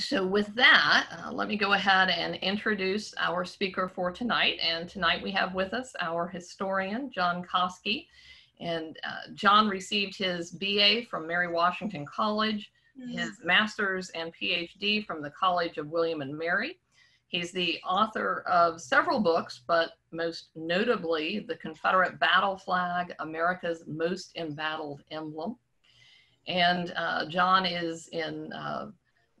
So with that, let me go ahead and introduce our speaker for tonight. And tonight we have with us our historian, John Coski. And John received his BA from Mary Washington College, his master's and PhD from the College of William and Mary. He's the author of several books, but most notably, The Confederate Battle Flag, America's Most Embattled Emblem. And John is in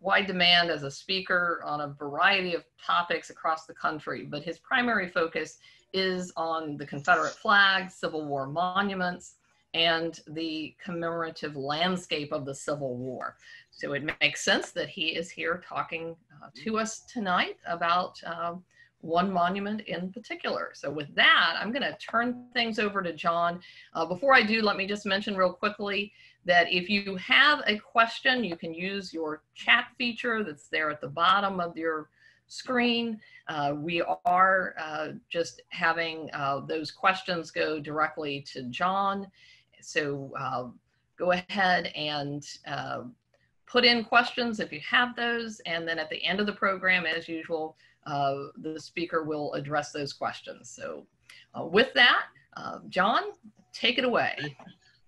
wide demand as a speaker on a variety of topics across the country, but his primary focus is on the Confederate flag, Civil War monuments, and the commemorative landscape of the Civil War. So it makes sense that he is here talking to us tonight about one monument in particular. So with that, I'm going to turn things over to John. Before I do, let me just mention real quickly that if you have a question, you can use your chat feature that's there at the bottom of your screen. We are just having those questions go directly to John. So go ahead and put in questions if you have those. And then at the end of the program, as usual, the speaker will address those questions. So with that, John, take it away.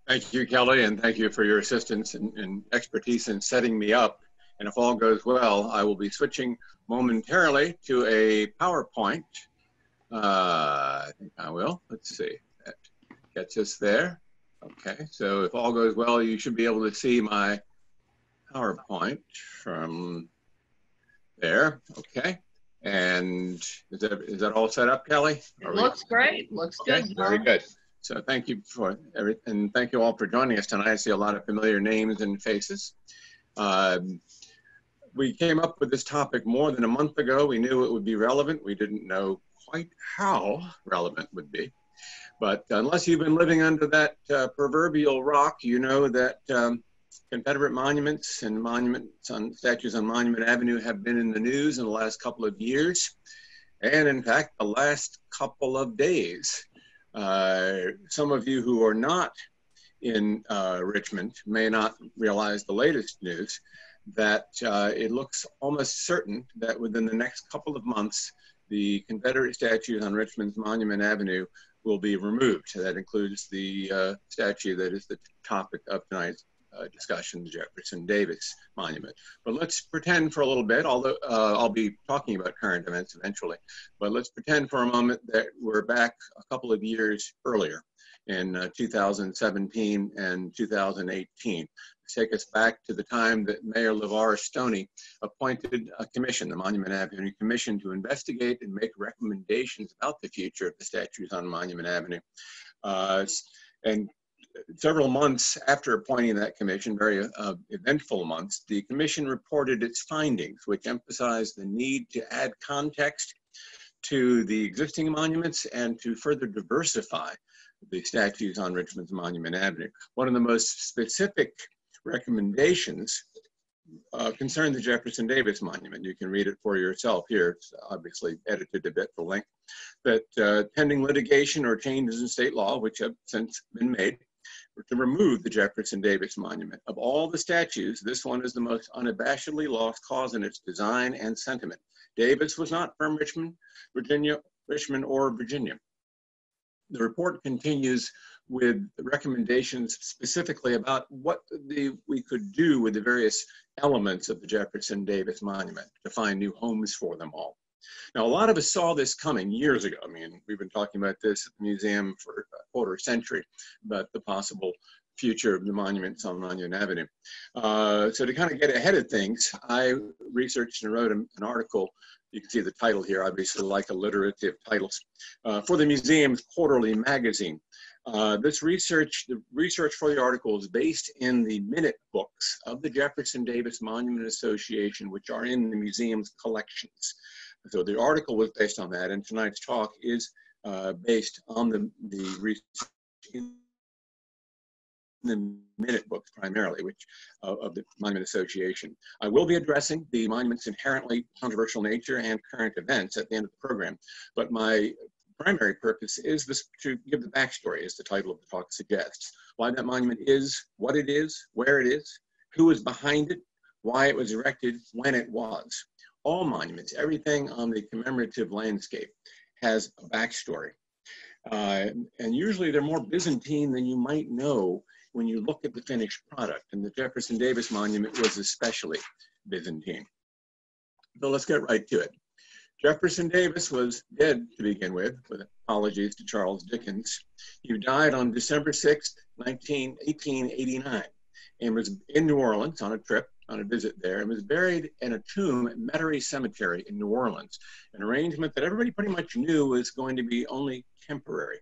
Thank you, Kelly, and thank you for your assistance and expertise in setting me up. And if all goes well, I will be switching momentarily to a PowerPoint. I think I will. Let's see. That gets us there. Okay. So if all goes well, you should be able to see my PowerPoint from there. Okay. And is that all set up, Kelly? Looks great. Looks good. Very good. So thank you for everything. And thank you all for joining us tonight. I see a lot of familiar names and faces. We came up with this topic more than a month ago. We knew it would be relevant. We didn't know quite how relevant it would be. But unless you've been living under that proverbial rock, you know that Confederate monuments and statues on Monument Avenue have been in the news in the last couple of years. And in fact, the last couple of days. Some of you who are not in Richmond may not realize the latest news, that it looks almost certain that within the next couple of months, the Confederate statues on Richmond's Monument Avenue will be removed. So that includes the statue that is the topic of tonight's discussion, the Jefferson Davis Monument. But let's pretend for a little bit, although I'll be talking about current events eventually, but let's pretend for a moment that we're back a couple of years earlier in 2017 and 2018. Take us back to the time that Mayor LeVar Stoney appointed a commission, the Monument Avenue Commission, to investigate and make recommendations about the future of the statues on Monument Avenue. And several months after appointing that commission, very eventful months, the commission reported its findings, which emphasized the need to add context to the existing monuments and to further diversify the statues on Richmond's Monument Avenue. One of the most specific recommendations concern the Jefferson Davis Monument. You can read it for yourself here. It's obviously edited a bit for length. That pending litigation or changes in state law, which have since been made, to remove the Jefferson Davis Monument. Of all the statues, this one is the most unabashedly lost cause in its design and sentiment. Davis was not from Richmond or Virginia. The report continues with recommendations specifically about what we could do with the various elements of the Jefferson Davis Monument to find new homes for them all. Now, a lot of us saw this coming years ago. I mean, we've been talking about this at the museum for a quarter century, about the possible future of the monuments on Monument Avenue. So to kind of get ahead of things, I researched and wrote an article. You can see the title here, obviously, like alliterative titles, for the museum's quarterly magazine. The research for the article is based in the minute books of the Jefferson Davis Monument Association, which are in the museum's collections. So the article was based on that, and tonight's talk is based on the research in the minute books primarily, which of the Monument Association. I will be addressing the monument's inherently controversial nature and current events at the end of the program, but my primary purpose is this, to give the backstory, as the title of the talk suggests. Why that monument is, what it is, where it is, who is behind it, why it was erected when it was. All monuments, everything on the commemorative landscape has a backstory. And usually they're more Byzantine than you might know when you look at the finished product. And the Jefferson Davis Monument was especially Byzantine. So let's get right to it. Jefferson Davis was dead to begin with apologies to Charles Dickens. He died on December 6, 1889, and was in New Orleans on a trip, on a visit there, and was buried in a tomb at Metairie Cemetery in New Orleans, an arrangement that everybody pretty much knew was going to be only temporary.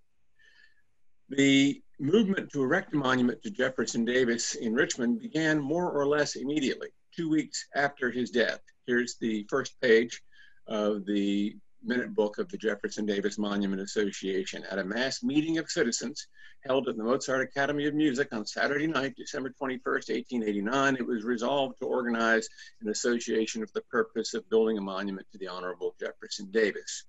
The movement to erect a monument to Jefferson Davis in Richmond began more or less immediately, 2 weeks after his death. Here's the first page of the minute book of the Jefferson Davis Monument Association. At a mass meeting of citizens held at the Mozart Academy of Music on Saturday night, December 21st, 1889, it was resolved to organize an association for the purpose of building a monument to the Honorable Jefferson Davis.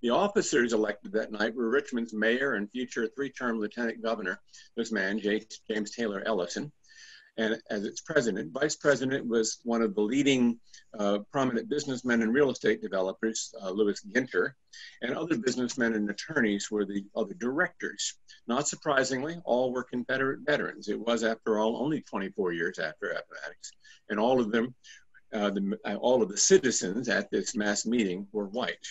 The officers elected that night were Richmond's mayor and future three-term lieutenant governor, this man, James Taylor Ellyson, and as its president. Vice president was one of the leading prominent businessmen and real estate developers, Louis Ginter, and other businessmen and attorneys were the other directors. Not surprisingly, all were Confederate veterans. It was, after all, only 24 years after Appomattox, and all of them, all of the citizens at this mass meeting were white.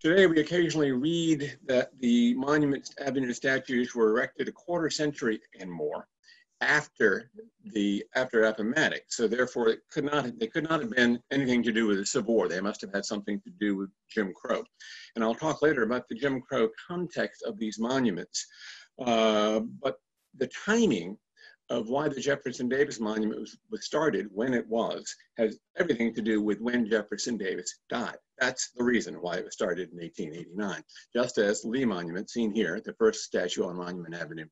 Today, we occasionally read that the Monument Avenue statues were erected a quarter century and more after Appomattox, so therefore it could not, they could not have been anything to do with the Civil War. They must have had something to do with Jim Crow. And I'll talk later about the Jim Crow context of these monuments. But the timing of why the Jefferson Davis Monument was started when it was has everything to do with when Jefferson Davis died. That's the reason why it was started in 1889, just as the Lee Monument, seen here, the first statue on Monument Avenue,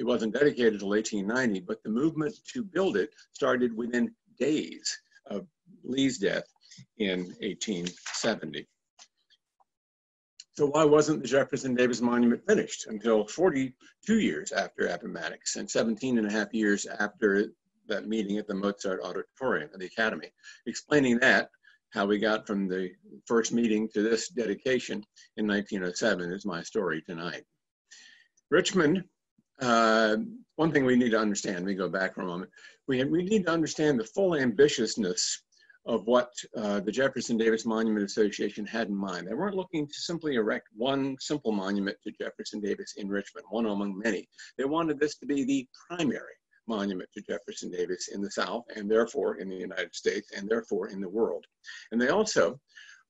it wasn't dedicated until 1890, but the movement to build it started within days of Lee's death in 1870. So why wasn't the Jefferson Davis Monument finished until 42 years after Appomattox and 17 and a half years after that meeting at the Mozart Auditorium of the Academy? Explaining that, how we got from the first meeting to this dedication in 1907 is my story tonight. Richmond. One thing we need to understand, we go back for a moment, we need to understand the full ambitiousness of what the Jefferson Davis Monument Association had in mind. They weren't looking to simply erect one simple monument to Jefferson Davis in Richmond, one among many. They wanted this to be the primary monument to Jefferson Davis in the South, and therefore in the United States, and therefore in the world. And they also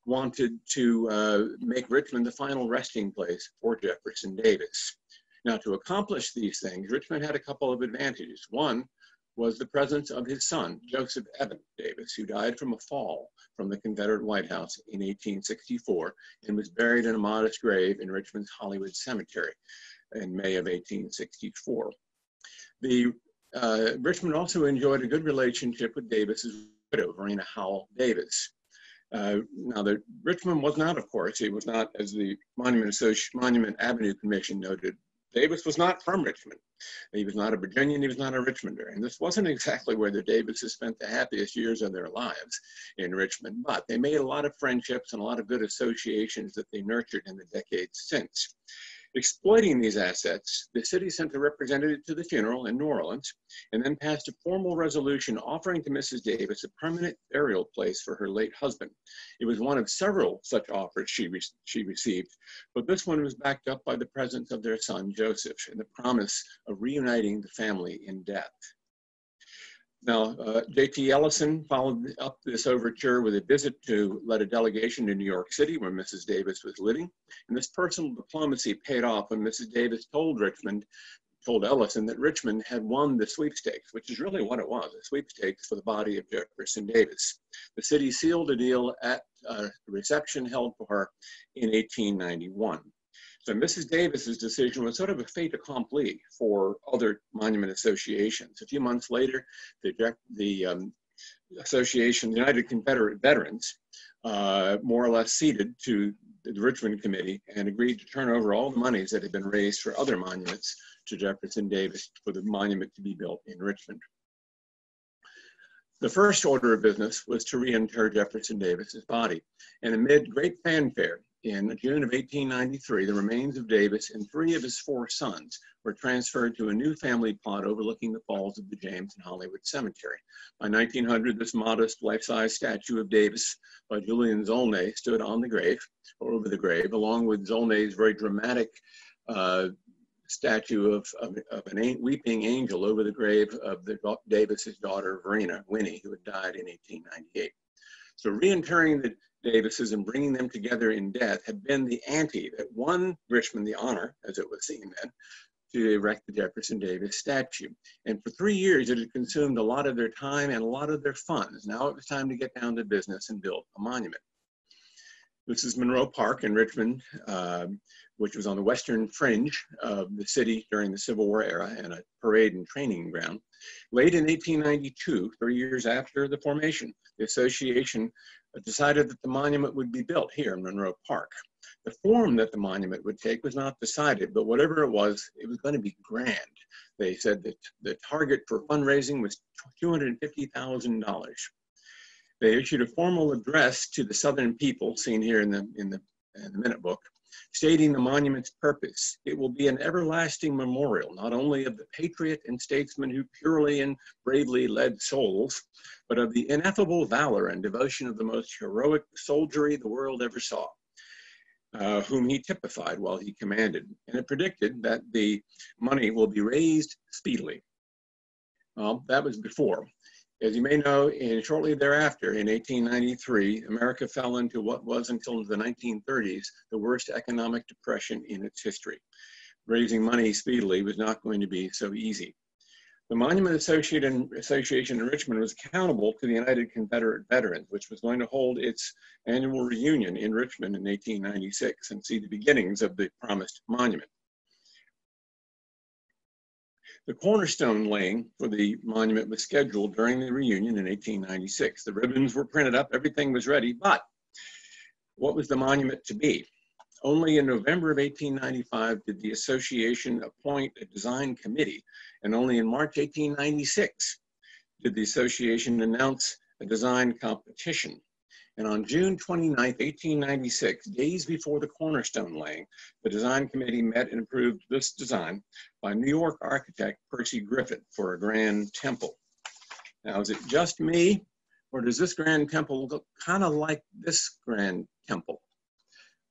wanted to make Richmond the final resting place for Jefferson Davis. Now, to accomplish these things, Richmond had a couple of advantages. One was the presence of his son, Joseph Evan Davis, who died from a fall from the Confederate White House in 1864 and was buried in a modest grave in Richmond's Hollywood Cemetery in May of 1864. Richmond also enjoyed a good relationship with Davis's widow, Varina Howell Davis. Now, Richmond was not, of course, it was not, as the Monument Avenue Commission noted, Davis was not from Richmond. He was not a Virginian, he was not a Richmonder. And this wasn't exactly where the Davises spent the happiest years of their lives in Richmond, but they made a lot of friendships and a lot of good associations that they nurtured in the decades since. Exploiting these assets, the city sent a representative to the funeral in New Orleans and then passed a formal resolution offering to Mrs. Davis a permanent burial place for her late husband. It was one of several such offers she received, but this one was backed up by the presence of their son, Joseph, and the promise of reuniting the family in death. Now, J.T. Ellyson followed up this overture with a visit to lead a delegation to New York City where Mrs. Davis was living. And this personal diplomacy paid off when Mrs. Davis told Ellyson that Richmond had won the sweepstakes, which is really what it was, a sweepstakes for the body of Jefferson Davis. The city sealed a deal at a reception held for her in 1891. So Mrs. Davis's decision was sort of a fait accompli for other monument associations. A few months later, the United Confederate Veterans, more or less ceded to the Richmond Committee and agreed to turn over all the monies that had been raised for other monuments to Jefferson Davis for the monument to be built in Richmond. The first order of business was to reinter Jefferson Davis's body, and amid great fanfare, in June of 1893, the remains of Davis and three of his four sons were transferred to a new family plot overlooking the falls of the James and Hollywood Cemetery. By 1900, this modest life-size statue of Davis by Julian Zolnay stood on the grave, or over the grave, along with Zolnay's very dramatic statue of a weeping angel over the grave of Davis's daughter, Verena, Winnie, who had died in 1898. So reinterring the Davises and bringing them together in death had been the ante that won Richmond the honor, as it was seen then, to erect the Jefferson Davis statue. And for 3 years, it had consumed a lot of their time and a lot of their funds. Now it was time to get down to business and build a monument. This is Monroe Park in Richmond, which was on the western fringe of the city during the Civil War era and a parade and training ground. Late in 1892, 3 years after the formation, the association decided that the monument would be built here in Monroe Park. The form that the monument would take was not decided, but whatever it was going to be grand. They said that the target for fundraising was $250,000. They issued a formal address to the Southern people, seen here in the minute book, stating the monument's purpose. It will be an everlasting memorial, not only of the patriot and statesman who purely and bravely led souls, but of the ineffable valor and devotion of the most heroic soldiery the world ever saw, whom he typified while he commanded. And it predicted that the money will be raised speedily. Well, that was before. As you may know, shortly thereafter, in 1893, America fell into what was, until the 1930s, the worst economic depression in its history. Raising money speedily was not going to be so easy. The Monument Association in Richmond was accountable to the United Confederate Veterans, which was going to hold its annual reunion in Richmond in 1896 and see the beginnings of the promised monument. The cornerstone laying for the monument was scheduled during the reunion in 1896. The ribbons were printed up, everything was ready, but what was the monument to be? Only in November of 1895 did the association appoint a design committee, and only in March 1896 did the association announce a design competition. And on June 29, 1896, days before the cornerstone laying, the design committee met and approved this design by New York architect Percy Griffith for a grand temple. Now, is it just me, or does this grand temple look kind of like this grand temple?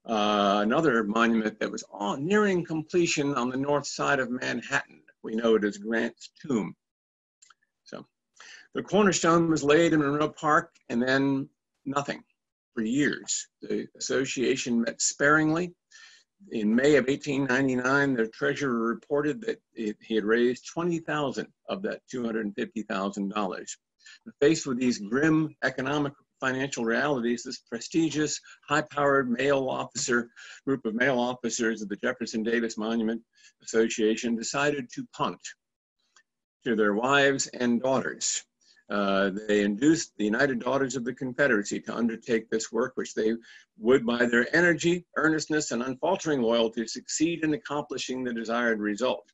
Another monument that was nearing completion on the north side of Manhattan. We know it as Grant's Tomb. So the cornerstone was laid in Monroe Park, and then nothing for years. The association met sparingly. In May of 1899, the treasurer reported that he had raised $20,000 of that $250,000. Faced with these grim economic financial realities, this prestigious, high-powered group of male officers of the Jefferson Davis Monument Association decided to punt to their wives and daughters. They induced the United Daughters of the Confederacy to undertake this work, which they would, by their energy, earnestness, and unfaltering loyalty, succeed in accomplishing the desired result.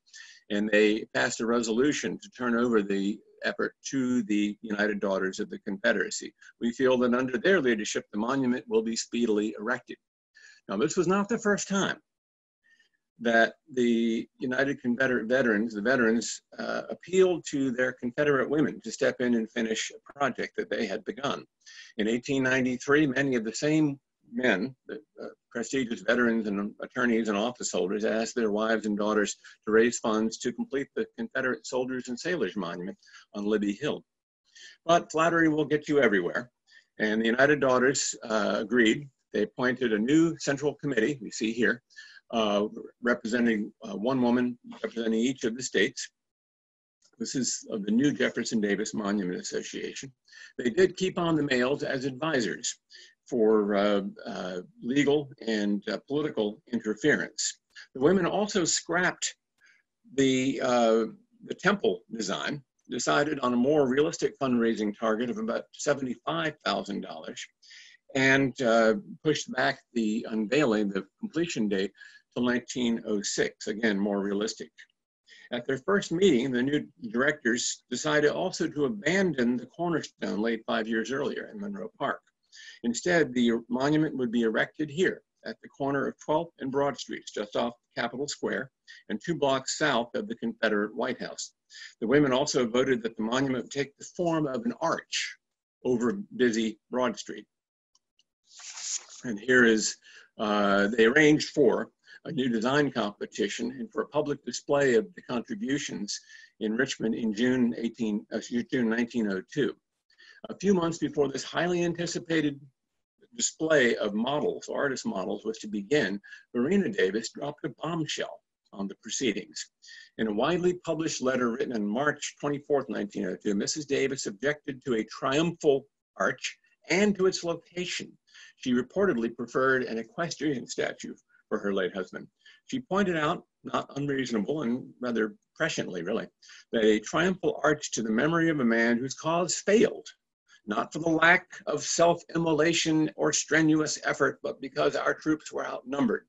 And they passed a resolution to turn over the effort to the United Daughters of the Confederacy. We feel that under their leadership, the monument will be speedily erected. Now, this was not the first time that the United Confederate Veterans, appealed to their Confederate women to step in and finish a project that they had begun. In 1893, many of the same men, the prestigious veterans and attorneys and office holders, asked their wives and daughters to raise funds to complete the Confederate Soldiers and Sailors Monument on Libby Hill. But flattery will get you everywhere, and the United Daughters agreed. They appointed a new central committee, you see here, representing one woman, representing each of the states. This is of the new Jefferson Davis Monument Association. They did keep on the males as advisors for legal and political interference. The women also scrapped the temple design, decided on a more realistic fundraising target of about $75,000, and pushed back the unveiling, the completion date, to 1906, again, more realistic. At their first meeting, the new directors decided also to abandon the cornerstone laid 5 years earlier in Monroe Park. Instead, the monument would be erected here at the corner of 12th and Broad Streets, just off Capitol Square and 2 blocks south of the Confederate White House. The women also voted that the monument would take the form of an arch over busy Broad Street. And here is, they arranged for a new design competition and for a public display of the contributions in Richmond in June 1902. A few months before this highly anticipated display of models, artist models, was to begin, Verena Davis dropped a bombshell on the proceedings. In a widely published letter written on March 24, 1902, Mrs. Davis objected to a triumphal arch and to its location. She reportedly preferred an equestrian statue for her late husband. She pointed out, not unreasonable and rather presciently really, that a triumphal arch to the memory of a man whose cause failed, not for the lack of self-immolation or strenuous effort, but because our troops were outnumbered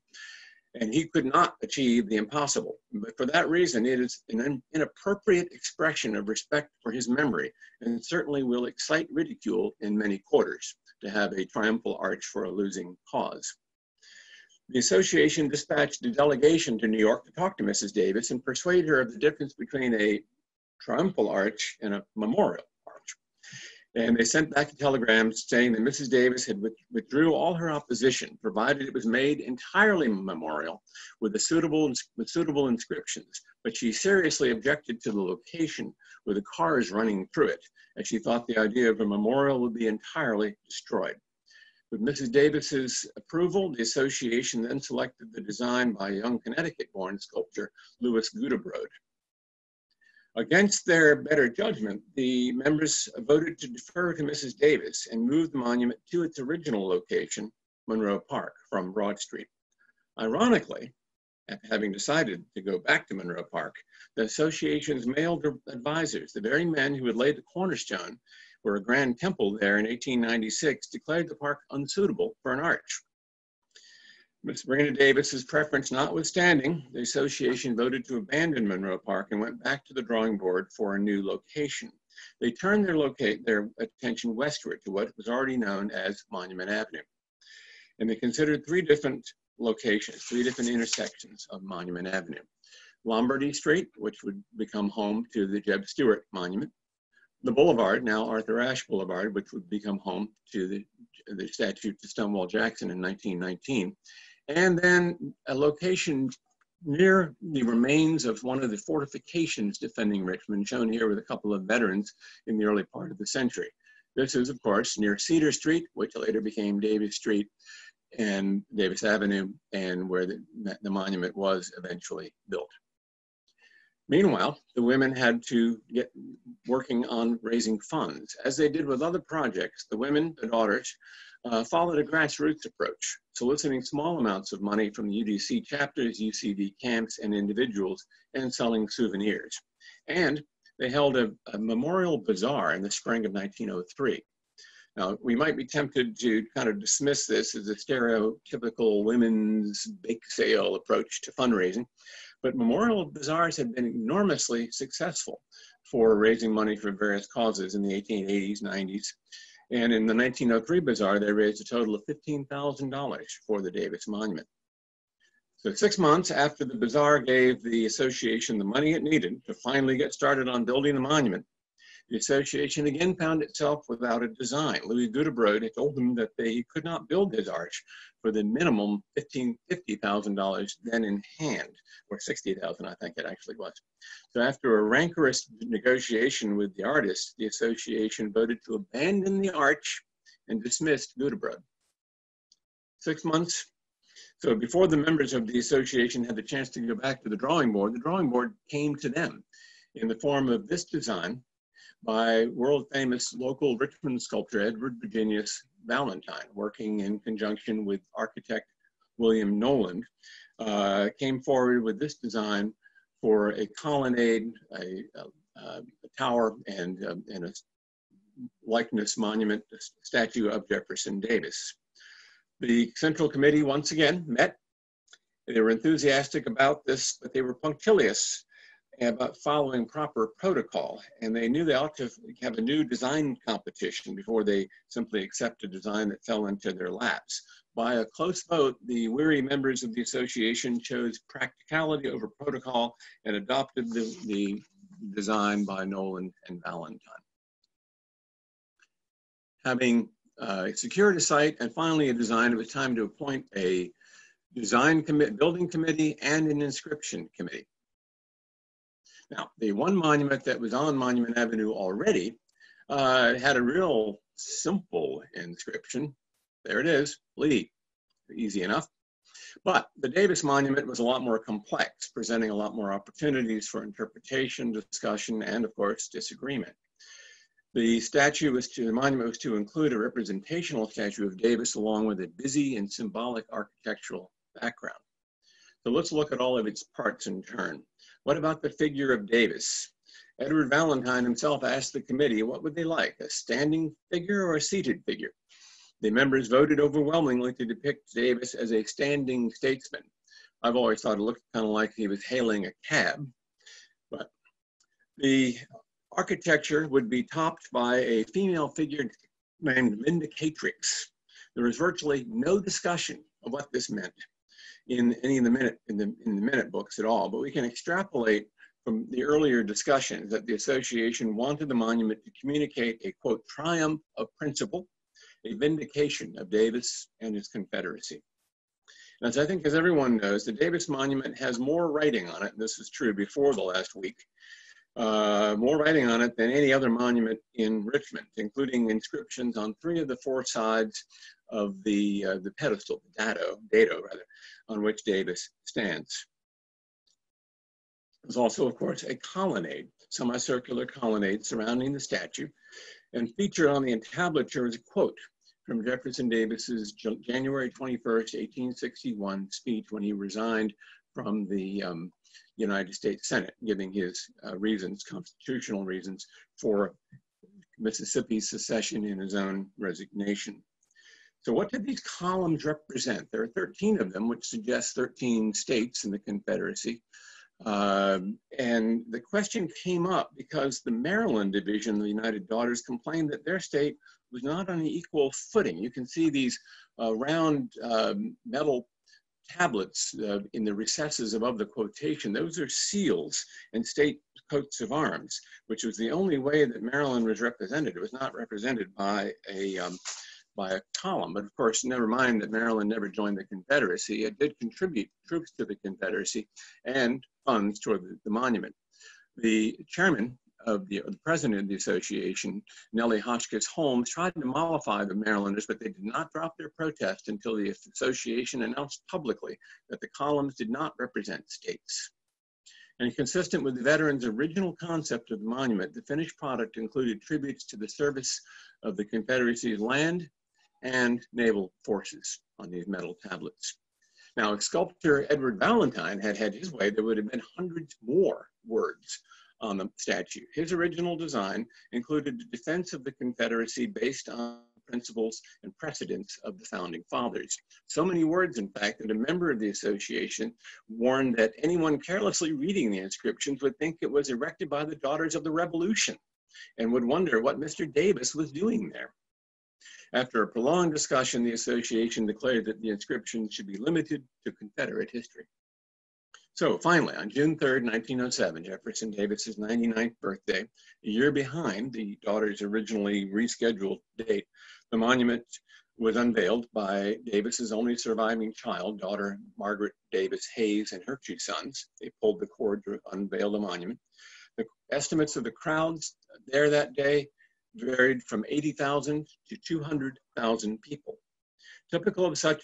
and he could not achieve the impossible. But for that reason, it is an inappropriate expression of respect for his memory, and certainly will excite ridicule in many quarters to have a triumphal arch for a losing cause. The association dispatched a delegation to New York to talk to Mrs. Davis and persuade her of the difference between a triumphal arch and a memorial arch. And they sent back a telegram saying that Mrs. Davis had withdrew all her opposition, provided it was made entirely memorial with suitable inscriptions. But she seriously objected to the location with the cars running through it, and she thought the idea of a memorial would be entirely destroyed. With Mrs. Davis's approval, the association then selected the design by young Connecticut-born sculptor Louis Gudebrod. Against their better judgment, the members voted to defer to Mrs. Davis and move the monument to its original location, Monroe Park, from Broad Street. Ironically, after having decided to go back to Monroe Park, the association's male advisors, the very men who had laid the cornerstone for a grand temple there in 1896, declared the park unsuitable for an arch. Ms. Verena Davis's preference notwithstanding, the association voted to abandon Monroe Park and went back to the drawing board for a new location. They turned their attention westward to what was already known as Monument Avenue. And they considered 3 different locations, 3 different intersections of Monument Avenue. Lombardy Street, which would become home to the Jeb Stuart Monument. The Boulevard, now Arthur Ashe Boulevard, which would become home to the statue to Stonewall Jackson in 1919. And then a location near the remains of one of the fortifications defending Richmond, shown here with a couple of veterans in the early part of the century. This is, of course, near Cedar Street, which later became Davis Street and Davis Avenue, and where the monument was eventually built. Meanwhile, the women had to get working on raising funds. As they did with other projects, the women, the daughters, followed a grassroots approach, soliciting small amounts of money from the UDC chapters, UCD camps, and individuals, and selling souvenirs. And they held a memorial bazaar in the spring of 1903. Now, we might be tempted to kind of dismiss this as a stereotypical women's bake sale approach to fundraising, but memorial bazaars had been enormously successful for raising money for various causes in the 1880s, 90s. And in the 1903 bazaar, they raised a total of $15,000 for the Davis Monument. So 6 months after the bazaar gave the association the money it needed to finally get started on building the monument, the association again found itself without a design. Louis Gudebrod had told them that they could not build his arch for the minimum $50,000 then in hand, or $60,000, I think it actually was. So after a rancorous negotiation with the artist, the association voted to abandon the arch and dismissed Gudebrod. 6 months. So before the members of the association had the chance to go back to the drawing board came to them in the form of this design by world-famous local Richmond sculptor Edward Virginius Valentine, working in conjunction with architect William Noland, came forward with this design for a colonnade, a tower, and a likeness monument, a statue of Jefferson Davis. The Central Committee once again met. They were enthusiastic about this, but they were punctilious about following proper protocol, and they knew they ought to have a new design competition before they simply accept a design that fell into their laps. By a close vote, the weary members of the association chose practicality over protocol and adopted the design by Noland and Valentine. Having secured a site and finally a design, it was time to appoint a design building committee and an inscription committee. Now, the one monument that was on Monument Avenue already had a real simple inscription. There it is, Lee, easy enough. But the Davis Monument was a lot more complex, presenting a lot more opportunities for interpretation, discussion, and of course, disagreement. The statue was to, the monument was to include a representational statue of Davis along with a busy and symbolic architectural background. So let's look at all of its parts in turn. What about the figure of Davis? Edward Valentine himself asked the committee, what would they like, a standing figure or a seated figure? The members voted overwhelmingly to depict Davis as a standing statesman. I've always thought it looked kind of like he was hailing a cab, but the architecture would be topped by a female figure named Vindicatrix. There was virtually no discussion of what this meant in any of the minute in the minute books at all, but we can extrapolate from the earlier discussions that the association wanted the monument to communicate a, quote, triumph of principle, a vindication of Davis and his Confederacy. And as I think as everyone knows, the Davis Monument has more writing on it, and this is true before the last week, more writing on it than any other monument in Richmond, including inscriptions on three of the four sides of the pedestal, the dado, on which Davis stands. There's also, of course, a colonnade, semicircular colonnade surrounding the statue, and featured on the entablature is a quote from Jefferson Davis's January 21st, 1861 speech when he resigned from the United States Senate, giving his reasons, constitutional reasons, for Mississippi's secession in his own resignation. So what did these columns represent? There are 13 of them, which suggests 13 states in the Confederacy. And the question came up because the Maryland division of the United Daughters complained that their state was not on an equal footing. You can see these round metal tablets in the recesses above the quotation. Those are seals and state coats of arms, which was the only way that Maryland was represented. It was not represented by a column, but of course, never mind that Maryland never joined the Confederacy. It did contribute troops to the Confederacy and funds toward the monument. The chairman of the president of the association, Nellie Hotchkiss Holmes, tried to mollify the Marylanders, but they did not drop their protest until the association announced publicly that the columns did not represent states. And consistent with the veterans' original concept of the monument, the finished product included tributes to the service of the Confederacy's land and naval forces on these metal tablets. Now, if sculptor Edward Valentine had had his way, there would have been hundreds more words on the statue. His original design included the defense of the Confederacy based on principles and precedents of the Founding Fathers. So many words, in fact, that a member of the association warned that anyone carelessly reading the inscriptions would think it was erected by the Daughters of the Revolution and would wonder what Mr. Davis was doing there. After a prolonged discussion, the association declared that the inscription should be limited to Confederate history. So finally, on June 3rd, 1907, Jefferson Davis's 99th birthday, a year behind the Daughters' originally rescheduled date, the monument was unveiled by Davis's only surviving child, daughter Margaret Davis Hayes, and her two sons. They pulled the cord to unveil the monument. The estimates of the crowds there that day varied from 80,000 to 200,000 people. Typical of such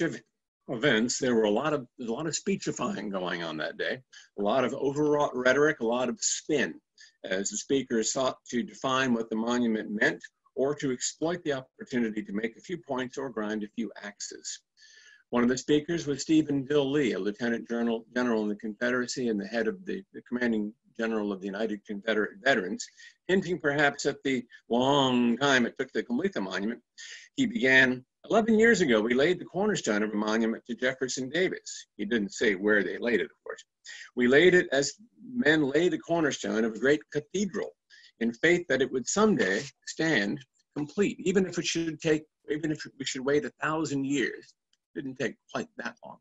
events, there were a lot of speechifying going on that day, a lot of overwrought rhetoric, a lot of spin, as the speakers sought to define what the monument meant or to exploit the opportunity to make a few points or grind a few axes. One of the speakers was Stephen Dill Lee, a lieutenant general in the Confederacy and the head of the commanding general of the United Confederate Veterans, hinting perhaps at the long time it took to complete the monument. He began 11 years ago, we laid the cornerstone of a monument to Jefferson Davis. He didn't say where they laid it, of course. We laid it as men lay the cornerstone of a great cathedral in faith that it would someday stand complete, even if it should take, even if we should wait 1,000 years. It didn't take quite that long.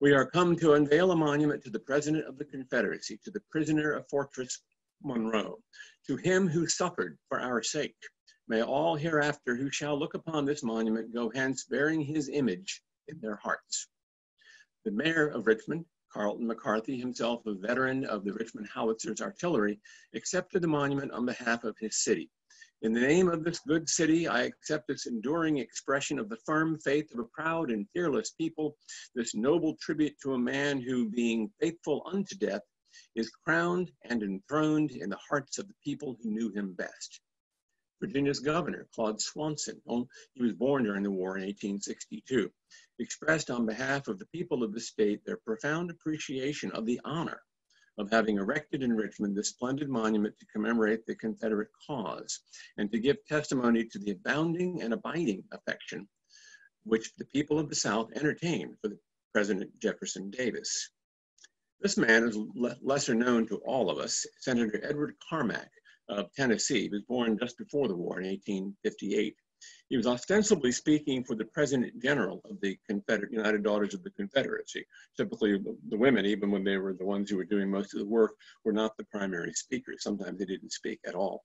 We are come to unveil a monument to the President of the Confederacy, to the prisoner of Fortress Monroe, to him who suffered for our sake. May all hereafter who shall look upon this monument go hence bearing his image in their hearts. The mayor of Richmond, Carlton McCarthy, himself a veteran of the Richmond Howitzers Artillery, accepted the monument on behalf of his city. In the name of this good city, I accept this enduring expression of the firm faith of a proud and fearless people, this noble tribute to a man who, being faithful unto death, is crowned and enthroned in the hearts of the people who knew him best. Virginia's governor, Claude Swanson, he was born during the war in 1862, expressed on behalf of the people of the state their profound appreciation of the honor of having erected in Richmond this splendid monument to commemorate the Confederate cause and to give testimony to the abounding and abiding affection which the people of the South entertained for President Jefferson Davis. This man is lesser known to all of us, Senator Edward Carmack of Tennessee. He was born just before the war in 1858. He was ostensibly speaking for the President General of the United Daughters of the Confederacy. Typically, the women, even when they were the ones who were doing most of the work, were not the primary speakers. Sometimes they didn't speak at all.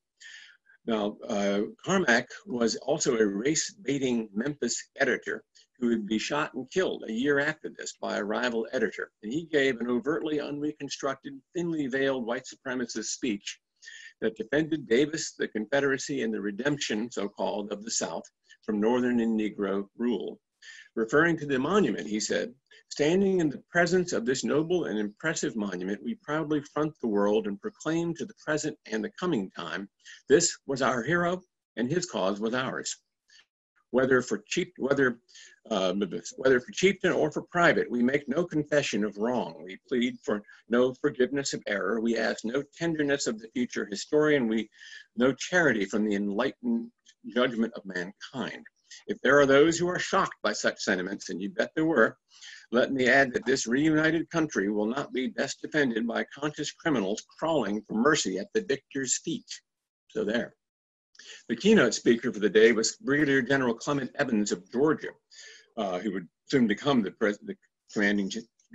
Now, Carmack was also a race-baiting Memphis editor who would be shot and killed a year after this by a rival editor. And he gave an overtly unreconstructed, thinly veiled white supremacist speech that defended Davis, the Confederacy, and the redemption, so-called, of the South from Northern and Negro rule. Referring to the monument, he said, "Standing in the presence of this noble and impressive monument, we proudly front the world and proclaim to the present and the coming time, this was our hero and his cause was ours. Whether for chieftain or for private, we make no confession of wrong. We plead for no forgiveness of error. We ask no tenderness of the future historian. We no charity from the enlightened judgment of mankind. If there are those who are shocked by such sentiments, and you bet there were, let me add that this reunited country will not be best defended by conscious criminals crawling for mercy at the victor's feet." So there. The keynote speaker for the day was Brigadier General Clement Evans of Georgia, who would soon become the commanding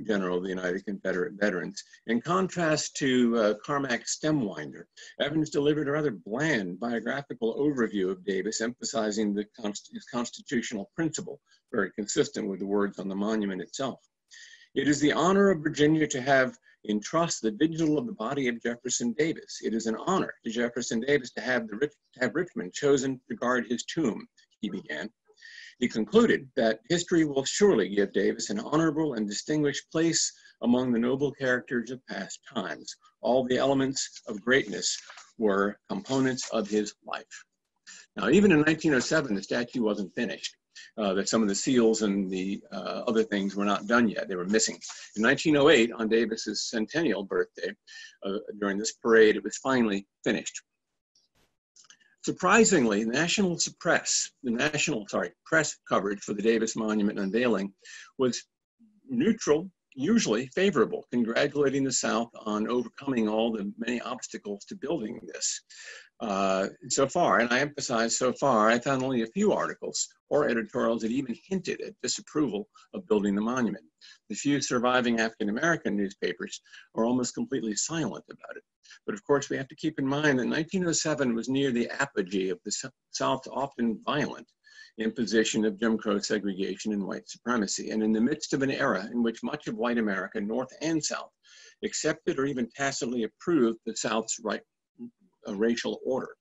general of the United Confederate Veterans. In contrast to Carmack Stemwinder, Evans delivered a rather bland biographical overview of Davis, emphasizing his constitutional principle, very consistent with the words on the monument itself. "It is the honor of Virginia to have in trust the vigil of the body of Jefferson Davis. It is an honor to Jefferson Davis to have Richmond chosen to guard his tomb," he began. He concluded that history will surely give Davis an honorable and distinguished place among the noble characters of past times. All the elements of greatness were components of his life. Now, even in 1907, the statue wasn't finished. That some of the seals and the other things were not done yet. They were missing. In 1908, on Davis's centennial birthday, during this parade, it was finally finished. Surprisingly, the national press coverage for the Davis Monument unveiling was neutral, usually favorable, congratulating the South on overcoming all the many obstacles to building this. So far, and I emphasize so far, I found only a few articles or editorials that even hinted at disapproval of building the monument. The few surviving African-American newspapers are almost completely silent about it. But of course, we have to keep in mind that 1907 was near the apogee of the South's often violent imposition of Jim Crow segregation and white supremacy, and in the midst of an era in which much of white America, North and South, accepted or even tacitly approved the South's racial order.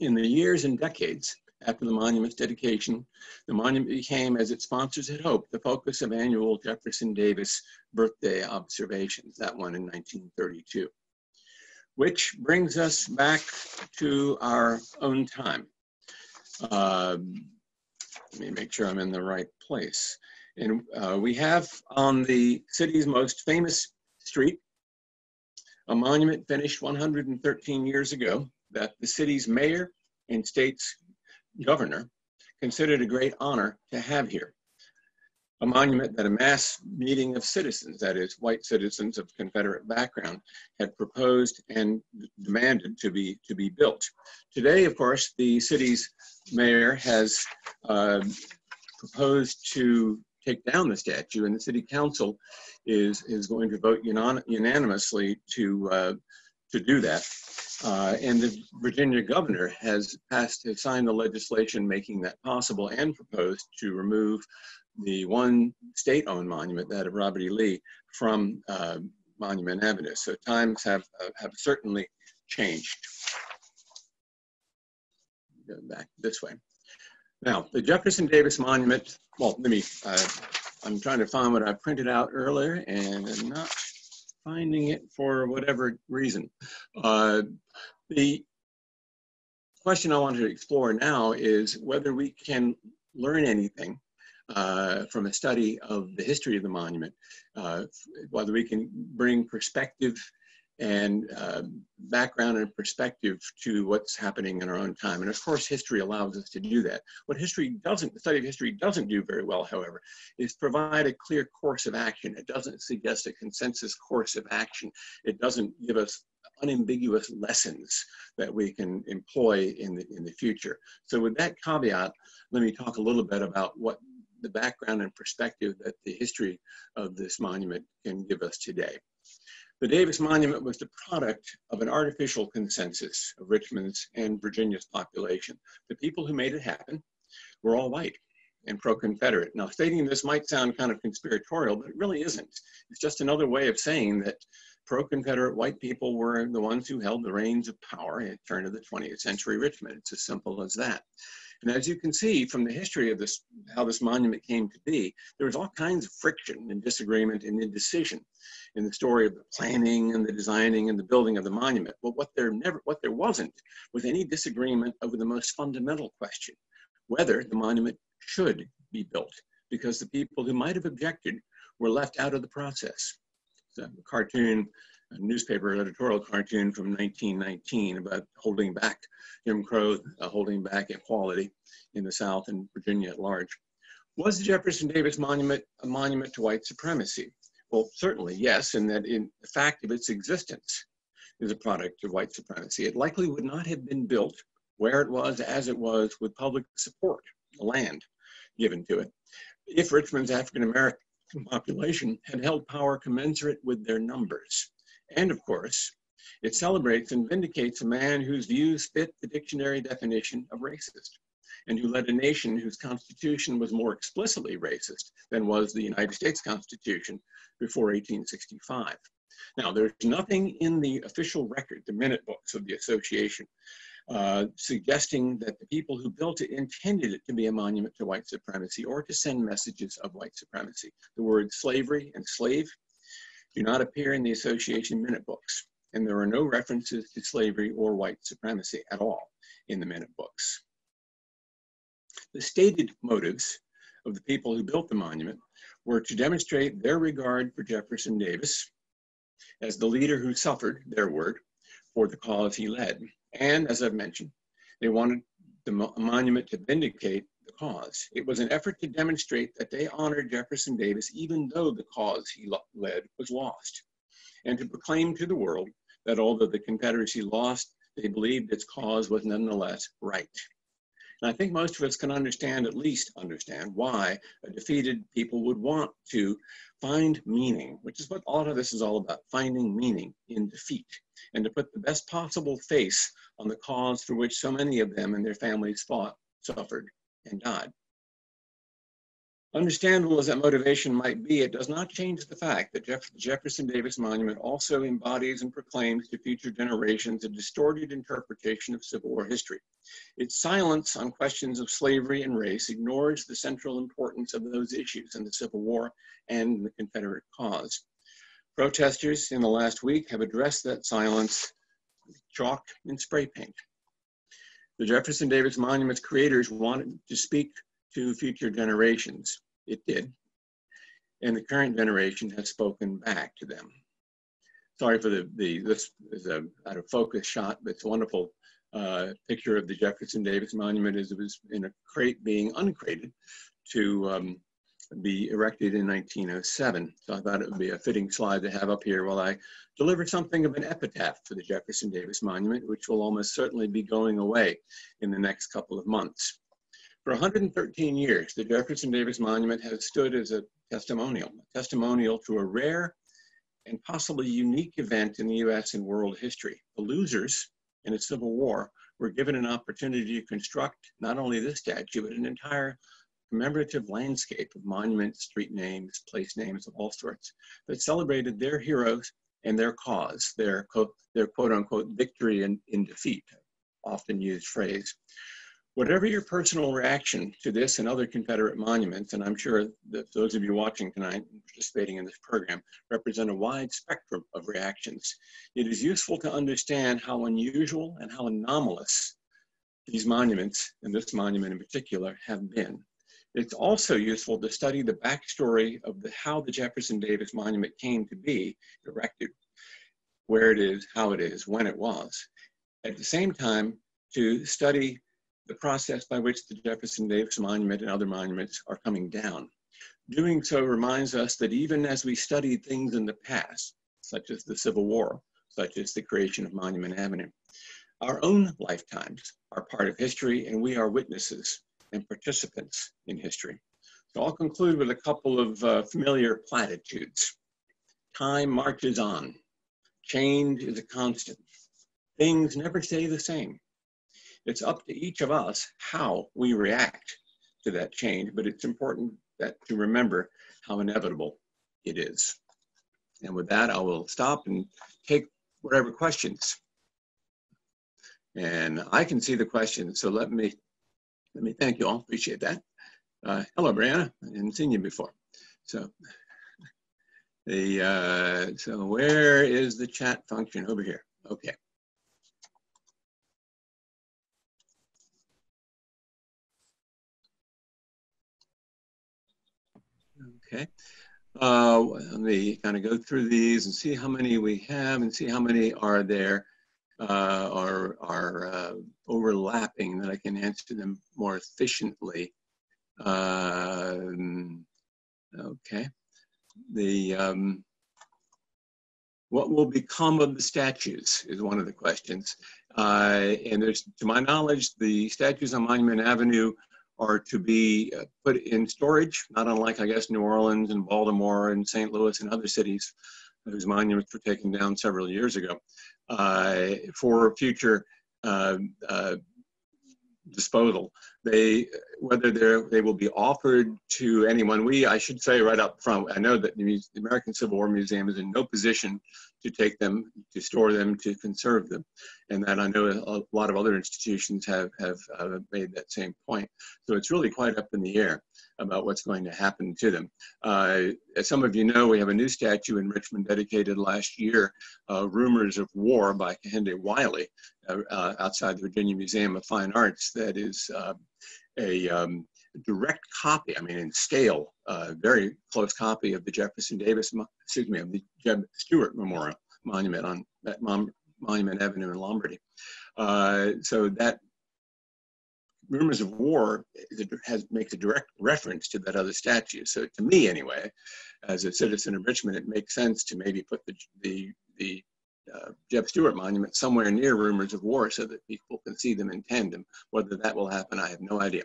In the years and decades after the monument's dedication, the monument became, as its sponsors had hoped, the focus of annual Jefferson Davis birthday observations, that one in 1932. Which brings us back to our own time. Let me make sure I'm in the right place. And we have on the city's most famous street a monument finished 113 years ago that the city's mayor and state's governor considered a great honor to have here. A monument that a mass meeting of citizens, that is, white citizens of Confederate background, had proposed and demanded to be built. Today, of course, the city's mayor has proposed to take down the statue, and the city council is going to vote unanimously to do that. And the Virginia governor has signed the legislation making that possible and proposed to remove the one state-owned monument, that of Robert E. Lee, from Monument Avenue. So times have certainly changed. Go back this way. Now, the Jefferson Davis Monument, well, let me, I'm trying to find what I printed out earlier and I'm not finding it for whatever reason. The question I want to explore now is whether we can learn anything from a study of the history of the monument, whether we can bring perspective and background and perspective to what's happening in our own time. And of course, history allows us to do that. What history doesn't, the study of history doesn't do very well, however, is provide a clear course of action. It doesn't suggest a consensus course of action. It doesn't give us unambiguous lessons that we can employ in the future. So with that caveat, let me talk a little bit about what the background and perspective that the history of this monument can give us today. The Davis Monument was the product of an artificial consensus of Richmond's and Virginia's population. The people who made it happen were all white and pro-Confederate. Now, stating this might sound kind of conspiratorial, but it really isn't. It's just another way of saying that pro-Confederate white people were the ones who held the reins of power at the turn of the 20th century Richmond. It's as simple as that. And as you can see from the history of this, how this monument came to be, there was all kinds of friction and disagreement and indecision in the story of the planning and the designing and the building of the monument. But what there wasn't was any disagreement over the most fundamental question, whether the monument should be built, because the people who might have objected were left out of the process. So the cartoon, a newspaper editorial cartoon from 1919 about holding back Jim Crow, holding back equality in the South and Virginia at large. Was the Jefferson Davis Monument a monument to white supremacy? Well, certainly yes, and that in the fact of its existence is a product of white supremacy. It likely would not have been built where it was, as it was, with public support, the land given to it, if Richmond's African-American population had held power commensurate with their numbers. And of course, it celebrates and vindicates a man whose views fit the dictionary definition of racist, and who led a nation whose constitution was more explicitly racist than was the United States Constitution before 1865. Now, there's nothing in the official record, the minute books of the association, suggesting that the people who built it intended it to be a monument to white supremacy or to send messages of white supremacy. The words slavery and slave do not appear in the association minute books, and there are no references to slavery or white supremacy at all in the minute books. The stated motives of the people who built the monument were to demonstrate their regard for Jefferson Davis as the leader who suffered, their word, for the cause he led. And as I've mentioned, they wanted the monument to vindicate the cause. It was an effort to demonstrate that they honored Jefferson Davis even though the cause he led was lost, and to proclaim to the world that although the Confederacy lost, they believed its cause was nonetheless right. And I think most of us can understand, at least understand, why a defeated people would want to find meaning, which is what all of this is all about, finding meaning in defeat, and to put the best possible face on the cause for which so many of them and their families fought, suffered, and died. Understandable as that motivation might be, it does not change the fact that Jefferson Davis Monument also embodies and proclaims to future generations a distorted interpretation of Civil War history. Its silence on questions of slavery and race ignores the central importance of those issues in the Civil War and the Confederate cause. Protesters in the last week have addressed that silence with chalk and spray paint. The Jefferson Davis Monument's creators wanted to speak to future generations. It did. And the current generation has spoken back to them. Sorry for this is a out of focus shot, but it's a wonderful picture of the Jefferson Davis Monument as it was in a crate being uncrated to be erected in 1907. So I thought it would be a fitting slide to have up here while I deliver something of an epitaph for the Jefferson Davis Monument, which will almost certainly be going away in the next couple of months. For 113 years, the Jefferson Davis Monument has stood as a testimonial to a rare and possibly unique event in the US and world history. The losers in the Civil War were given an opportunity to construct not only this statue, but an entire commemorative landscape of monuments, street names, place names of all sorts that celebrated their heroes and their cause, their quote unquote victory in defeat, often used phrase. Whatever your personal reaction to this and other Confederate monuments, and I'm sure that those of you watching tonight and participating in this program represent a wide spectrum of reactions, it is useful to understand how unusual and how anomalous these monuments, and this monument in particular, have been. It's also useful to study the backstory of how the Jefferson Davis Monument came to be erected, where it is, how it is, when it was. At the same time, to study the process by which the Jefferson Davis Monument and other monuments are coming down. Doing so reminds us that even as we study things in the past, such as the Civil War, such as the creation of Monument Avenue, our own lifetimes are part of history, and we are witnesses and participants in history. So I'll conclude with a couple of familiar platitudes. Time marches on. Change is a constant. Things never stay the same. It's up to each of us how we react to that change, but it's important to remember how inevitable it is. And with that, I will stop and take whatever questions. And I can see the questions, so let me thank you all, appreciate that. Hello, Brianna, I hadn't seen you before. So, so where is the chat function? Over here, okay. Okay, let me kind of go through these and see how many we have and see how many are there are overlapping that I can answer them more efficiently. Okay, what will become of the statues is one of the questions. And there's, to my knowledge, the statues on Monument Avenue are to be put in storage, not unlike, I guess, New Orleans and Baltimore and St. Louis and other cities whose monuments were taken down several years ago, for future disposal. Whether they will be offered to anyone, I should say right up front, I know that the American Civil War Museum is in no position to take them, to store them, to conserve them. And that I know a lot of other institutions have made that same point. So it's really quite up in the air about what's going to happen to them. As some of you know, we have a new statue in Richmond dedicated last year, Rumors of War by Kehinde Wiley, outside the Virginia Museum of Fine Arts, that is direct copy, I mean in scale, very close copy of the Jefferson Davis, excuse me, of the Jeb Stuart Memorial Monument on that Monument Avenue in Lombardy. So that Rumors of War makes a direct reference to that other statue. So to me anyway, as a citizen of Richmond, it makes sense to maybe put the Jeb Stuart Monument somewhere near Rumors of War so that people can see them in tandem. Whether that will happen, I have no idea.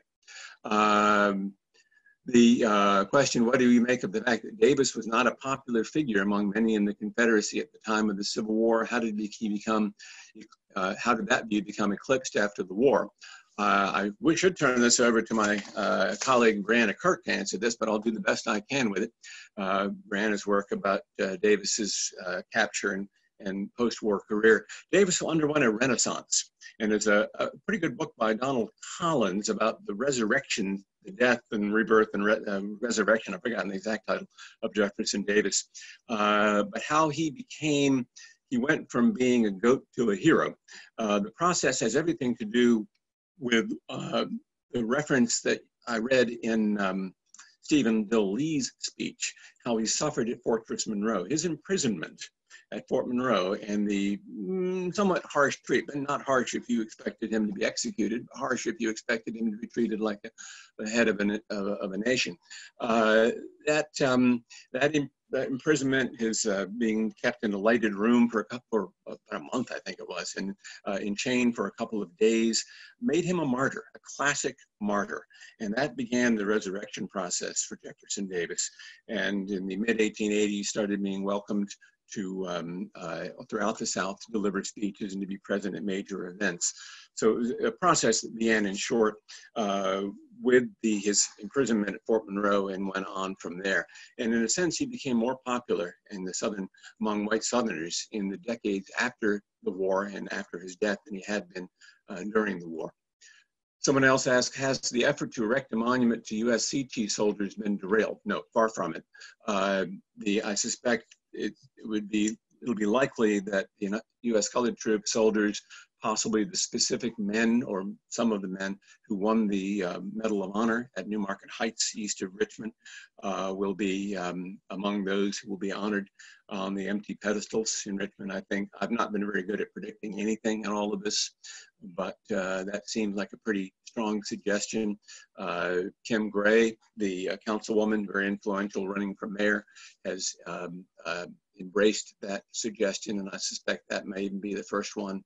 The question, what do we make of the fact that Davis was not a popular figure among many in the Confederacy at the time of the Civil War? How did he become, how did that view become eclipsed after the war? We should turn this over to my colleague, Brianna Kirk, to answer this, but I'll do the best I can with it. Brianna's work about Davis's capture and post-war career. Davis underwent a renaissance, and there's a pretty good book by Donald Collins about the resurrection, the death and rebirth and resurrection, I've forgotten the exact title, of Jefferson Davis, but how he became, he went from being a goat to a hero. The process has everything to do with the reference that I read in Stephen Dill Lee's speech, how he suffered at Fortress Monroe. His imprisonment at Fort Monroe, and the somewhat harsh treatment, not harsh if you expected him to be executed, but harsh if you expected him to be treated like the head of a nation. That imprisonment, his being kept in a lighted room for about a month, I think it was, and in chain for a couple of days, made him a martyr, a classic martyr. And that began the resurrection process for Jefferson Davis. And in the mid-1880s, started being welcomed to throughout the South to deliver speeches and to be present at major events. So it was a process that began, in short, with his imprisonment at Fort Monroe and went on from there. And in a sense, he became more popular in the among white Southerners in the decades after the war and after his death than he had been during the war. Someone else asked, has the effort to erect a monument to USCT soldiers been derailed? No, far from it. I suspect it'll be likely that the U.S. colored troop soldiers, possibly the specific men or some of the men who won the Medal of Honor at Newmarket Heights, east of Richmond, will be among those who will be honored on the empty pedestals in Richmond, I think. I've not been very good at predicting anything in all of this, but that seems like a pretty strong suggestion. Kim Gray, the councilwoman, very influential, running for mayor, has embraced that suggestion, and I suspect that may even be the first one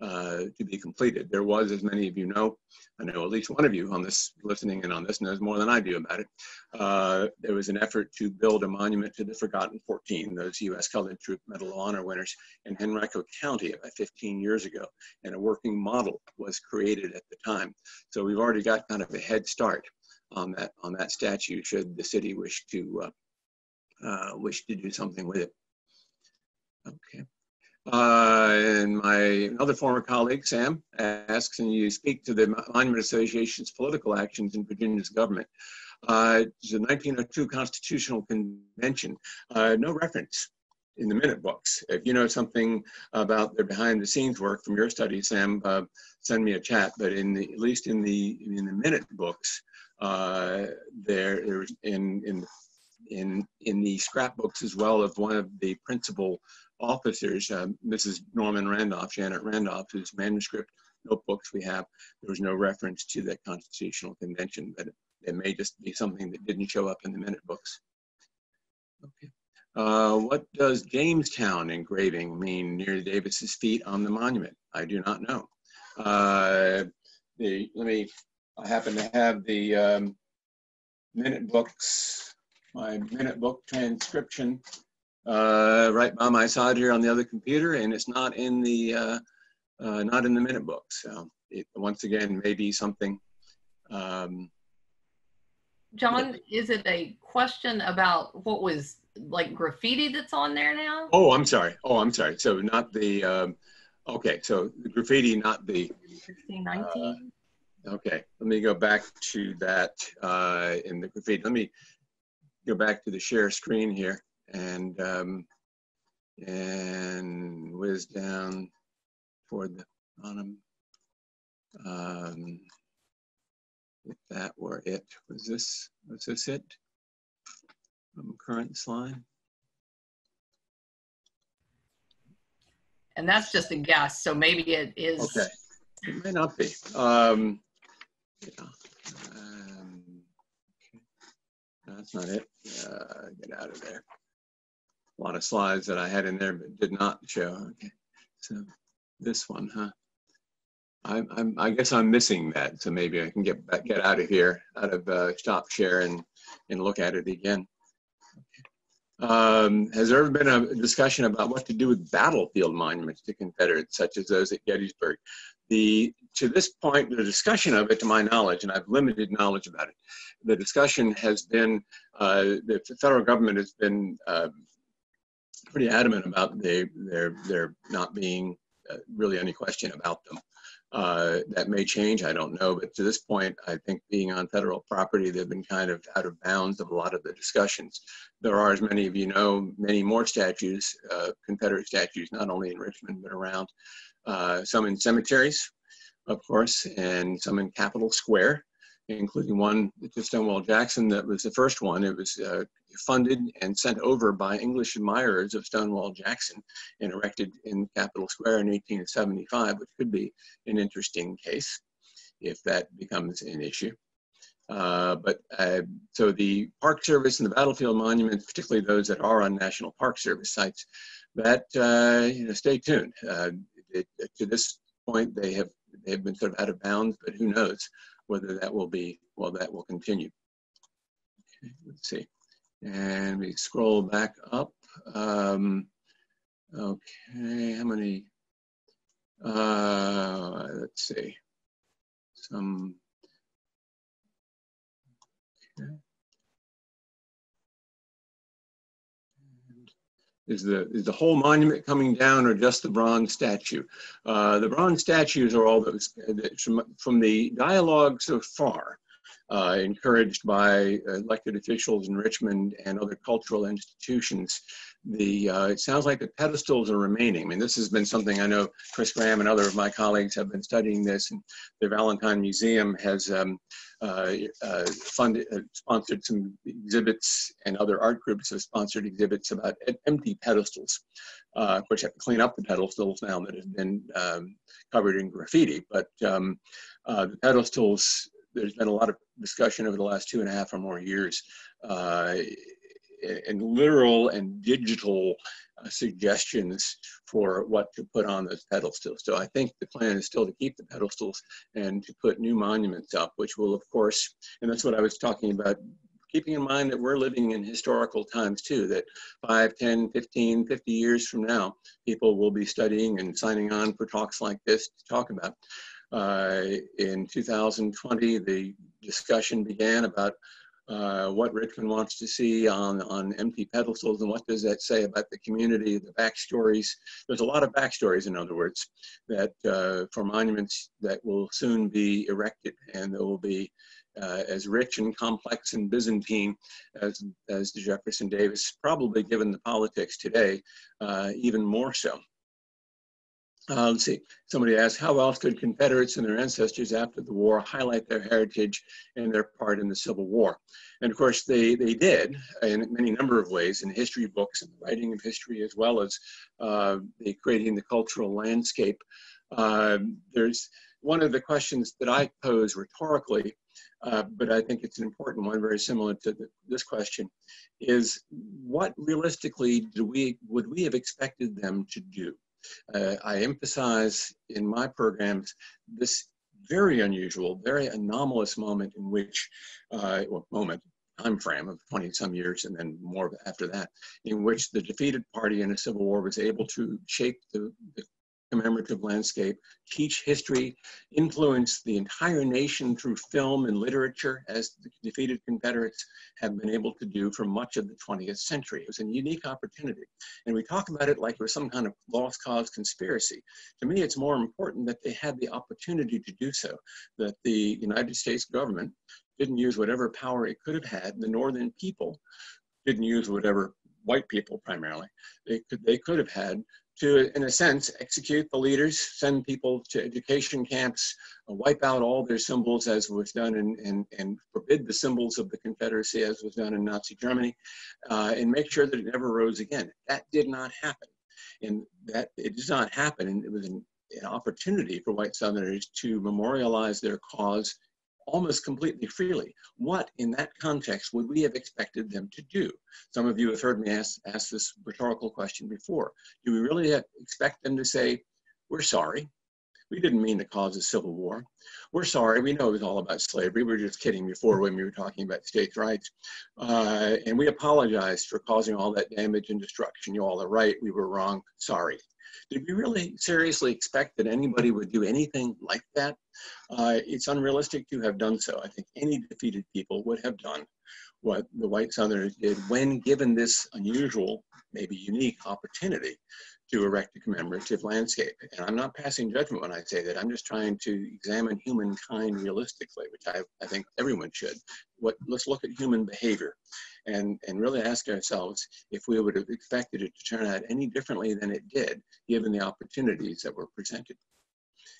to be completed. There was, as many of you know, I know at least one of you on this listening and on this knows more than I do about it, there was an effort to build a monument to the Forgotten 14, those U.S. Colored Troop Medal of Honor winners in Henrico County about 15 years ago, and a working model was created at the time. So we've already got kind of a head start on that statue should the city wish to, do something with it. Okay. And my other former colleague, Sam, asks, can you speak to the Monument Association's political actions in Virginia's government? The 1902 Constitutional Convention, no reference in the minute books. If you know something about their behind the scenes work from your study, Sam, send me a chat, but in the, at least in the minute books, in the scrapbooks as well of one of the principal officers, Mrs. Norman Randolph, Janet Randolph, whose manuscript notebooks we have, there was no reference to that Constitutional Convention, but it may just be something that didn't show up in the minute books. Okay. What does Jamestown engraving mean near Davis's feet on the monument? I do not know. I happen to have the minute books, my minute book transcription right by my side here on the other computer, and it's not in the not in the minute book. So it once again may be something. John, is it a question about what was like graffiti that's on there now? Oh, I'm sorry. Oh, I'm sorry. So not the okay. So the graffiti, not the 1619. Okay, let me go back to that in the graffiti. Let me go back to the share screen here. And whiz down toward the bottom. If that were it, was this it? Current slide. And that's just a guess, so maybe it is. Okay, it may not be. Yeah. Okay. That's not it. Get out of there. A lot of slides that I had in there but did not show. Okay, so this one, huh? I guess I'm missing that, so maybe I can get out of here, out of stop share and look at it again. Okay. Has there ever been a discussion about what to do with battlefield monuments to Confederates, such as those at Gettysburg? To this point, the discussion of it, to my knowledge, and I've limited knowledge about it, the discussion has been, the federal government has been pretty adamant about there not being really any question about them. That may change, I don't know, but to this point, I think being on federal property, they've been kind of out of bounds of a lot of the discussions. There are, as many of you know, many more statues, Confederate statues, not only in Richmond, but around, some in cemeteries, of course, and some in Capitol Square, including one to Stonewall Jackson that was the first one. It was funded and sent over by English admirers of Stonewall Jackson and erected in Capitol Square in 1875, which could be an interesting case if that becomes an issue. So the Park Service and the battlefield monuments, particularly those that are on National Park Service sites, that, you know, stay tuned. To this point, they've been sort of out of bounds, but who knows whether that will be, well, that will continue. Okay, let's see. And we scroll back up. Okay, how many? Let's see. Some. Okay. Is the whole monument coming down, or just the bronze statue? The bronze statues are all those from the dialogue so far, encouraged by elected officials in Richmond and other cultural institutions. It sounds like the pedestals are remaining. I mean, this has been something I know Chris Graham and other of my colleagues have been studying this, and the Valentine Museum has sponsored some exhibits, and other art groups have sponsored exhibits about empty pedestals. Of course, you have to clean up the pedestals now that have been covered in graffiti, but the pedestals, there's been a lot of discussion over the last 2.5 or more years, and literal and digital suggestions for what to put on those pedestals. So I think the plan is still to keep the pedestals and to put new monuments up, which will, of course, and that's what I was talking about, keeping in mind that we're living in historical times too, that 5, 10, 15, 50 years from now, people will be studying and signing on for talks like this to talk about. In 2020, the discussion began about what Richmond wants to see on empty pedestals, and what does that say about the community, the backstories. There's a lot of backstories, in other words, that for monuments that will soon be erected, and they will be as rich and complex and Byzantine as the Jefferson Davis, probably given the politics today, even more so. Let's see, somebody asked, how else could Confederates and their ancestors after the war highlight their heritage and their part in the Civil War? And of course, they did in many number of ways, in history books and the writing of history, as well as the creating the cultural landscape. There's one of the questions that I pose rhetorically, but I think it's an important one, very similar to this question, is what realistically would we have expected them to do? I emphasize in my programs this very unusual, very anomalous moment in which, well, moment, time frame of 20-some years and then more after that, in which the defeated party in a civil war was able to shape the commemorative landscape, teach history, influence the entire nation through film and literature, as the defeated Confederates have been able to do for much of the 20th century. It was a unique opportunity. And we talk about it like it was some kind of lost cause conspiracy. To me, it's more important that they had the opportunity to do so, that the United States government didn't use whatever power it could have had, the northern people didn't use whatever, white people primarily, they could have had to, in a sense, execute the leaders, send people to education camps, wipe out all their symbols as was done, and forbid the symbols of the Confederacy as was done in Nazi Germany, and make sure that it never rose again. That did not happen. And that it does not happen. And it was an opportunity for white Southerners to memorialize their cause almost completely freely. What in that context would we have expected them to do? Some of you have heard me ask this rhetorical question before. Do we really expect them to say, we're sorry, we didn't mean to cause a civil war. We're sorry, we know it was all about slavery. We were just kidding before when we were talking about states' rights. And we apologize for causing all that damage and destruction. You all are right, we were wrong, sorry. Did we really seriously expect that anybody would do anything like that? It's unrealistic to have done so. I think any defeated people would have done what the white Southerners did when given this unusual, maybe unique opportunity to erect a commemorative landscape. And I'm not passing judgment when I say that. I'm just trying to examine humankind realistically, which I think everyone should. Let's look at human behavior and really ask ourselves if we would have expected it to turn out any differently than it did, given the opportunities that were presented.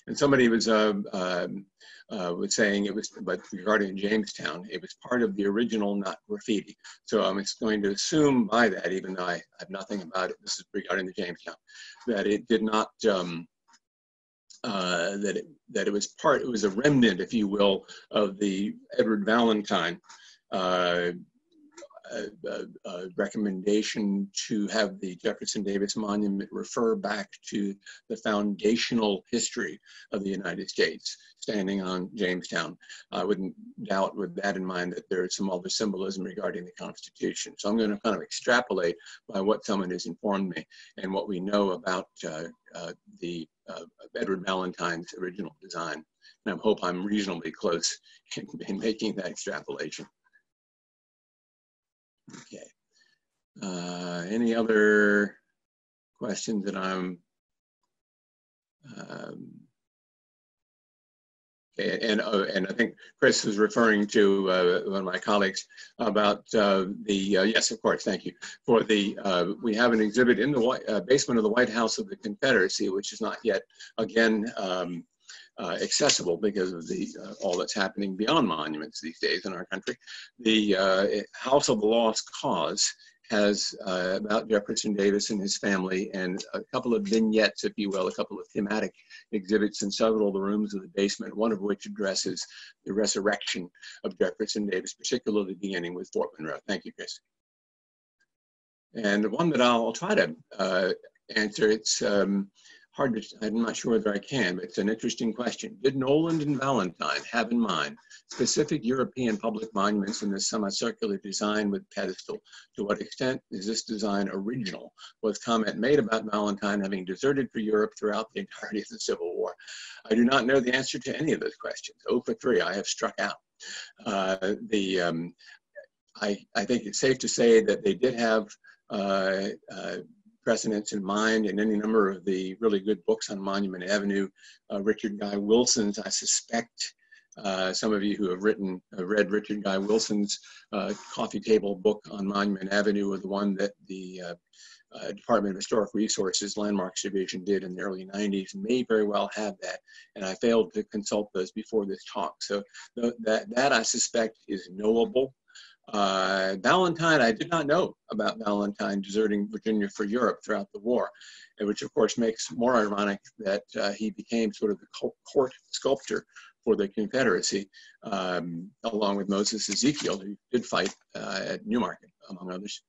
And somebody was saying it was, but regarding Jamestown, it was part of the original, not graffiti. So I'm going to assume by that, even though I have nothing about it, this is regarding the Jamestown, that it did not, that it was part, it was a remnant, if you will, of the Edward Valentine recommendation to have the Jefferson Davis Monument refer back to the foundational history of the United States, standing on Jamestown. I wouldn't doubt, with that in mind, that there is some other symbolism regarding the Constitution. So I'm going to kind of extrapolate by what someone has informed me and what we know about Edward Valentine's original design. And I hope I'm reasonably close in making that extrapolation. Okay. Any other questions that I'm? And I think Chris was referring to one of my colleagues about yes, of course, thank you. For the, we have an exhibit in the basement of the White House of the Confederacy, which is not yet, again, accessible because of the all that's happening beyond monuments these days in our country. The House of the Lost Cause has about Jefferson Davis and his family, and a couple of vignettes, if you will, a couple of thematic exhibits in several of the rooms of the basement, one of which addresses the resurrection of Jefferson Davis, particularly beginning with Fort Monroe. Thank you, Chris. And the one that I'll try to answer, it's hard to, I'm not sure whether I can, but it's an interesting question. Did Noland and Valentine have in mind specific European public monuments in this semicircular design with pedestal? To what extent is this design original? Was comment made about Valentine having deserted for Europe throughout the entirety of the Civil War? I do not know the answer to any of those questions. 0 for 3, I have struck out. I think it's safe to say that they did have precedents in mind, and any number of the really good books on Monument Avenue, Richard Guy Wilson's, I suspect some of you who have written, read Richard Guy Wilson's coffee table book on Monument Avenue, or the one that the Department of Historic Resources Landmarks Division did in the early 90s, may very well have that. And I failed to consult those before this talk. So that I suspect is knowable. Valentine, I did not know about Valentine deserting Virginia for Europe throughout the war, which of course makes more ironic that he became sort of the court sculptor for the Confederacy, along with Moses Ezekiel, who did fight at Newmarket, among others.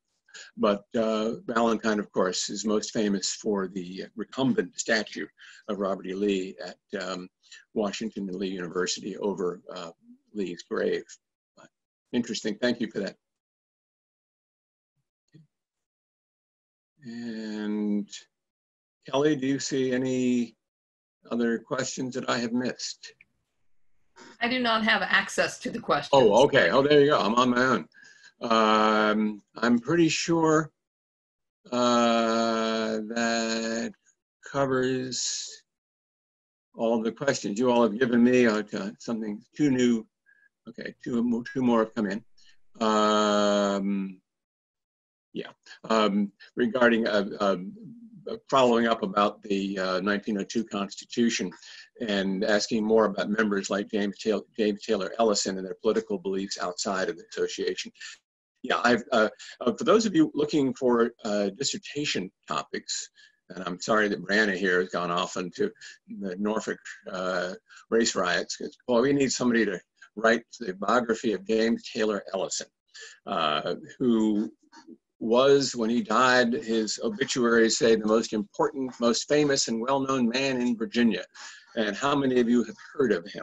But Valentine, of course, is most famous for the recumbent statue of Robert E. Lee at Washington and Lee University over Lee's grave. Interesting, thank you for that. And Kelly, do you see any other questions that I have missed? I do not have access to the questions. Oh, okay, oh, there you go, I'm on my own. I'm pretty sure that covers all the questions. You all have given me something too new. Okay, two more have come in. Regarding following up about the 1902 Constitution and asking more about members like James Taylor Ellyson and their political beliefs outside of the association. Yeah, I've, for those of you looking for dissertation topics, and I'm sorry that Brianna here has gone off into the Norfolk race riots, because, well, we need somebody to write the biography of James Taylor Ellyson, who was, when he died, his obituaries say the most important, most famous, and well-known man in Virginia. And how many of you have heard of him?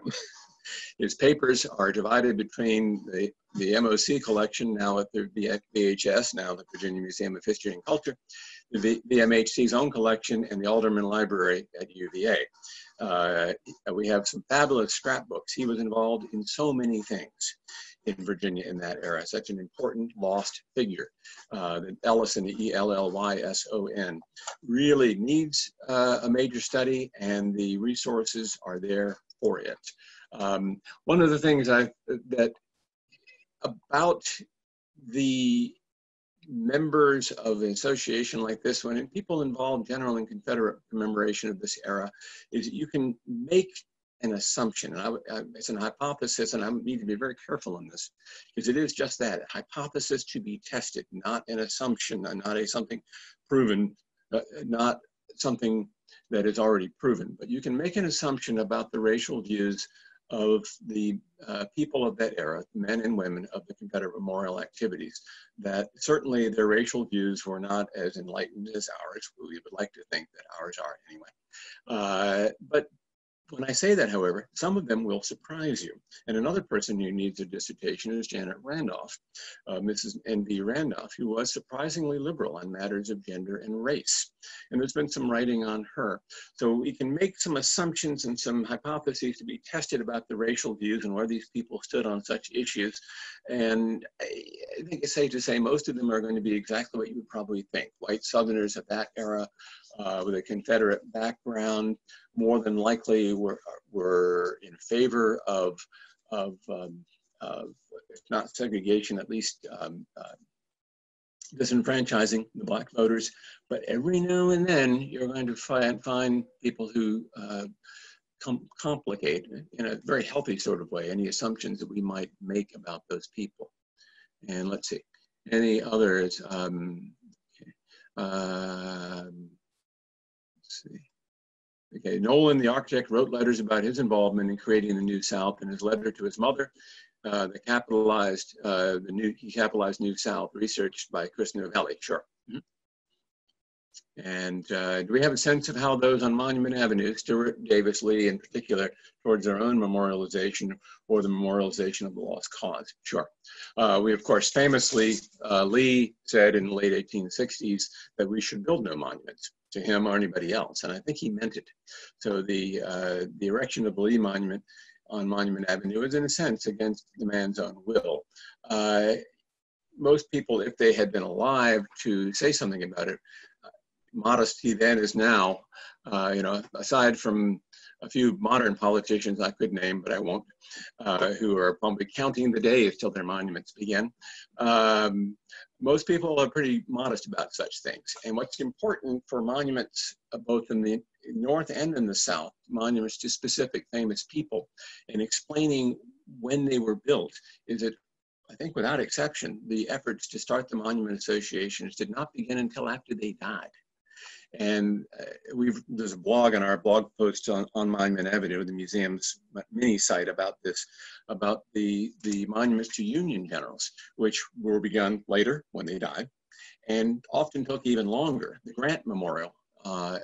His papers are divided between the MOC collection, now at the VHS, now the Virginia Museum of History and Culture, the VMHC's own collection, and the Alderman Library at UVA. We have some fabulous scrapbooks. He was involved in so many things in Virginia in that era. Such an important lost figure. Ellyson, E-L-L-Y-S-O-N, really needs a major study, and the resources are there for it. One of the things about the members of an association like this one and people involved general and Confederate commemoration of this era is you can make an assumption, and it's an hypothesis, and I need to be very careful on this, because it is just that, a hypothesis to be tested, not an assumption, not a something proven, not something that is already proven. But you can make an assumption about the racial views of the people of that era, men and women of the Confederate memorial activities, that certainly their racial views were not as enlightened as ours. We would like to think that ours are anyway. But when I say that, however, some of them will surprise you. And another person who needs a dissertation is Janet Randolph, Mrs. N.B. Randolph, who was surprisingly liberal on matters of gender and race. And there's been some writing on her. So we can make some assumptions and some hypotheses to be tested about the racial views and where these people stood on such issues. And I think it's safe to say most of them are going to be exactly what you would probably think. White Southerners of that era with a Confederate background, more than likely were in favor of if not segregation, at least disenfranchising the Black voters. But every now and then, you're going to find people who complicate, in a very healthy sort of way, any assumptions that we might make about those people. And let's see, any others? Let's see. Okay, Noland, the architect, wrote letters about his involvement in creating the New South, and his letter to his mother, he capitalized New South, researched by Chris Novelli. Sure. Mm-hmm. And do we have a sense of how those on Monument Avenue, Stuart, Davis, Lee in particular, towards their own memorialization or the memorialization of the lost cause? Sure. We, of course, famously, Lee said in the late 1860s that we should build no monuments to him or anybody else, and I think he meant it. So the erection of the Lee Monument on Monument Avenue is, in a sense, against the man's own will. Most people, if they had been alive to say something about it, modesty then is now, you know, aside from a few modern politicians I could name, but I won't, who are probably counting the days till their monuments begin. Most people are pretty modest about such things. And what's important for monuments, both in the North and in the South, monuments to specific famous people, and explaining when they were built, is that I think without exception, the efforts to start the monument associations did not begin until after they died. And there's a blog on our blog post on Monument Avenue, the museum's mini site, about this, about the monuments to Union generals, which were begun later when they died, and often took even longer. The Grant Memorial by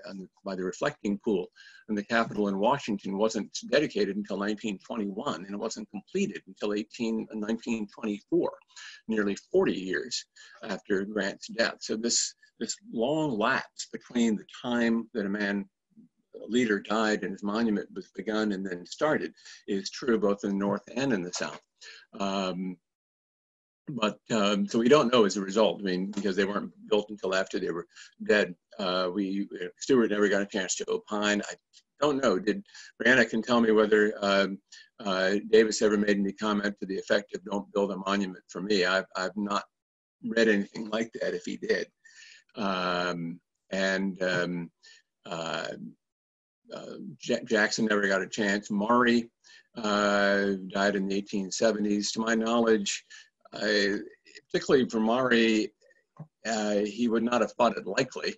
the Reflecting Pool in the Capitol in Washington wasn't dedicated until 1921, and it wasn't completed until 1924, nearly 40 years after Grant's death. So this long lapse between the time that a leader died and his monument was begun and then started is true both in the North and in the South. So we don't know as a result, I mean, because they weren't built until after they were dead. Stuart never got a chance to opine. I don't know, Brianna can tell me whether Davis ever made any comment to the effect of "don't build a monument for me." I've not read anything like that if he did. Jackson never got a chance. Maury died in the 1870s. To my knowledge, particularly for Maury, he would not have thought it likely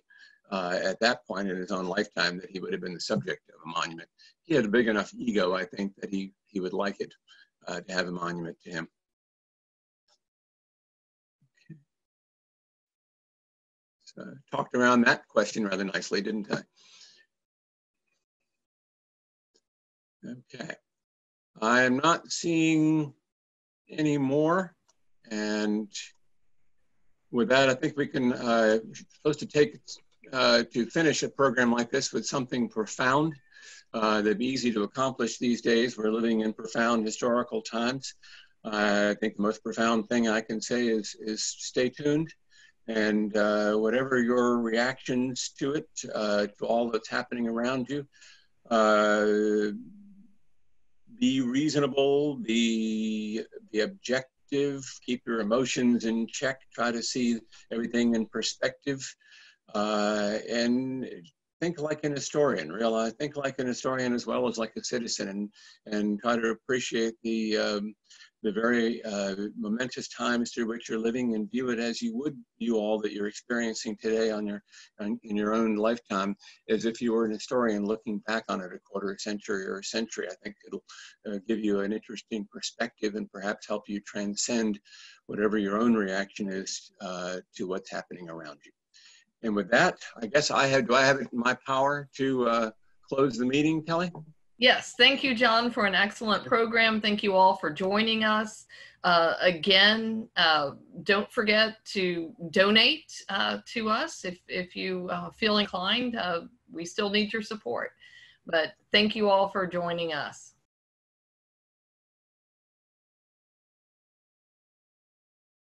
at that point in his own lifetime that he would have been the subject of a monument. He had a big enough ego, I think, that he would like it to have a monument to him. Talked around that question rather nicely, didn't I? Okay. I'm not seeing any more. And with that, I think we can, supposed to take, to finish a program like this with something profound. That'd be easy to accomplish these days. We're living in profound historical times. I think the most profound thing I can say is stay tuned. And whatever your reactions to it, to all that's happening around you, be reasonable, be objective. perspective, keep your emotions in check, try to see everything in perspective, and think like an historian, realize, think like an historian as well as like a citizen, and try to appreciate the very momentous times through which you're living, and view it as you would view all that you're experiencing today on your, in your own lifetime, as if you were an historian looking back on it a quarter century or a century. I think it'll give you an interesting perspective and perhaps help you transcend whatever your own reaction is to what's happening around you. And with that, I guess I have, do I have it in my power to close the meeting, Kelly? Yes, thank you, John, for an excellent program. Thank you all for joining us. Again, don't forget to donate to us if you feel inclined. We still need your support. But thank you all for joining us.